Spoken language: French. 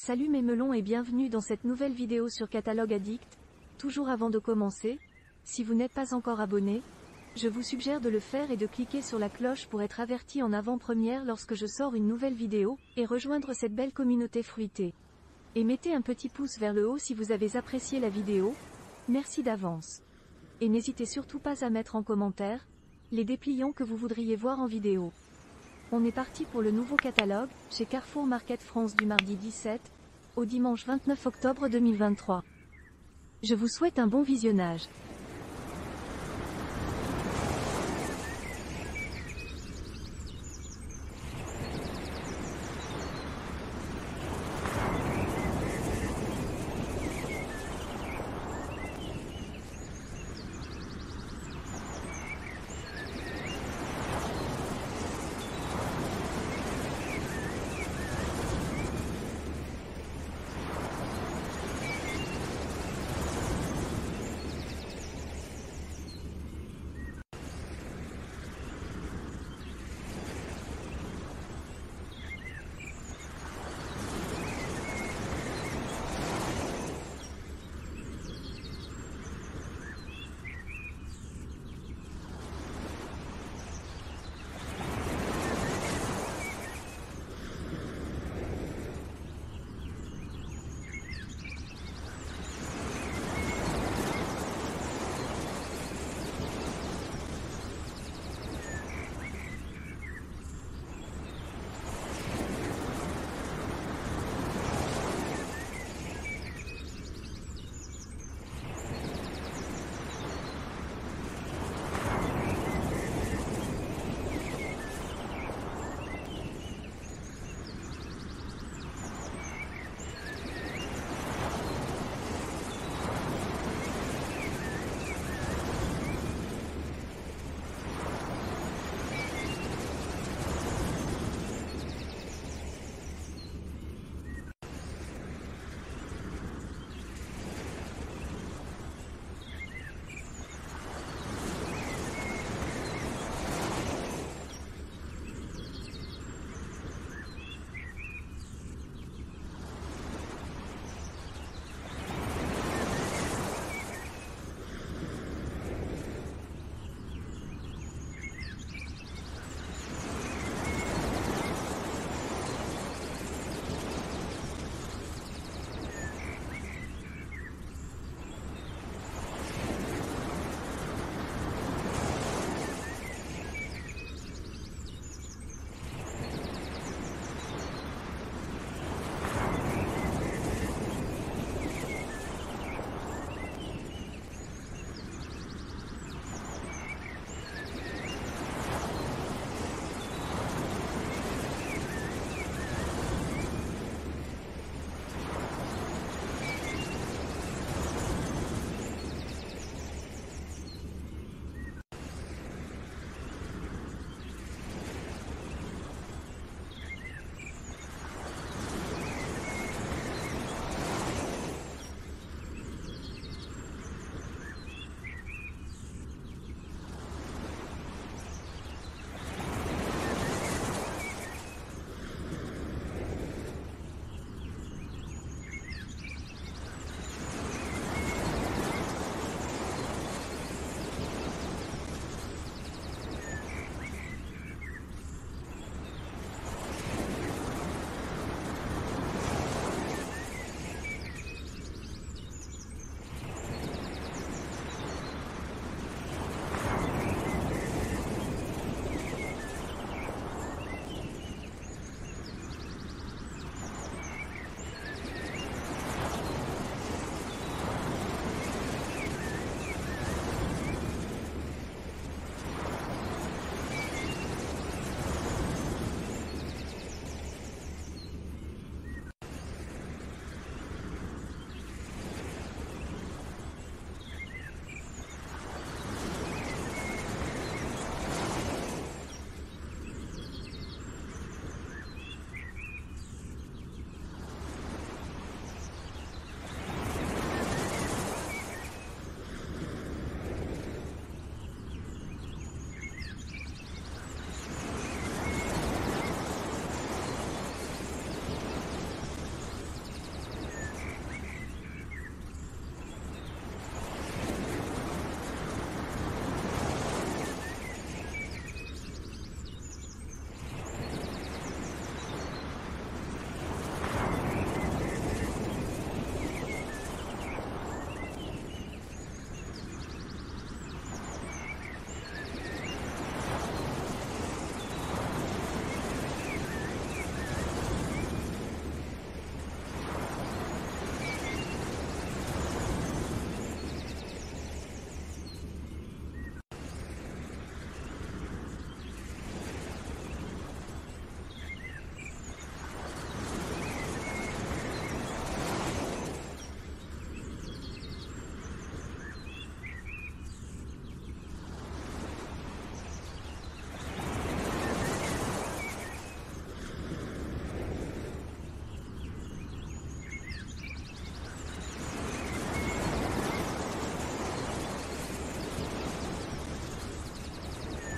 Salut mes melons et bienvenue dans cette nouvelle vidéo sur Catalogue Addict. Toujours avant de commencer, si vous n'êtes pas encore abonné, je vous suggère de le faire et de cliquer sur la cloche pour être averti en avant-première lorsque je sors une nouvelle vidéo, et rejoindre cette belle communauté fruitée. Et mettez un petit pouce vers le haut si vous avez apprécié la vidéo, merci d'avance. Et n'hésitez surtout pas à mettre en commentaire les dépliants que vous voudriez voir en vidéo. On est parti pour le nouveau catalogue, chez Carrefour Market France du mardi 17, au dimanche 29 octobre 2023. Je vous souhaite un bon visionnage.